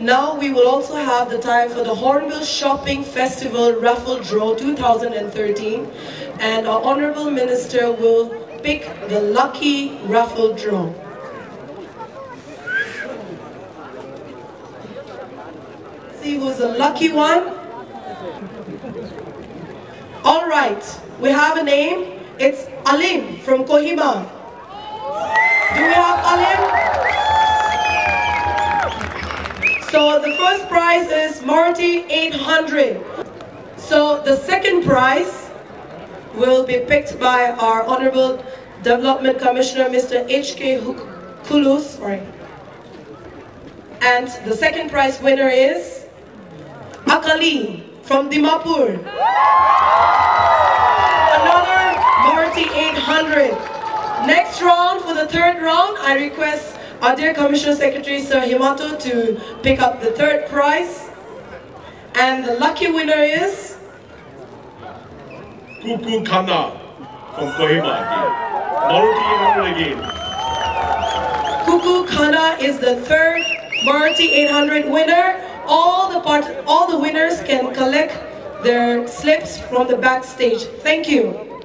Now we will also have the time for the Hornbill Shopping Festival Raffle Draw 2013, and our Honourable Minister will pick the lucky raffle draw. See who's the lucky one. All right, we have a name. It's Alim from Kohima. Do we have Alim? So the first prize is Marty 800. So the second prize will be picked by our Honorable Development Commissioner, Mr. H. K. Koulous. Sorry. And the second prize winner is Akali from Dimapur. Another Marty 800. Next round, for the third round, I request our dear Commissioner Secretary Sir Himato to pick up the third prize. And the lucky winner is Kuku Kana from Kohima again. Marty 800 again. Kuku Kana is the third Marty 800 winner. All the winners can collect their slips from the backstage. Thank you.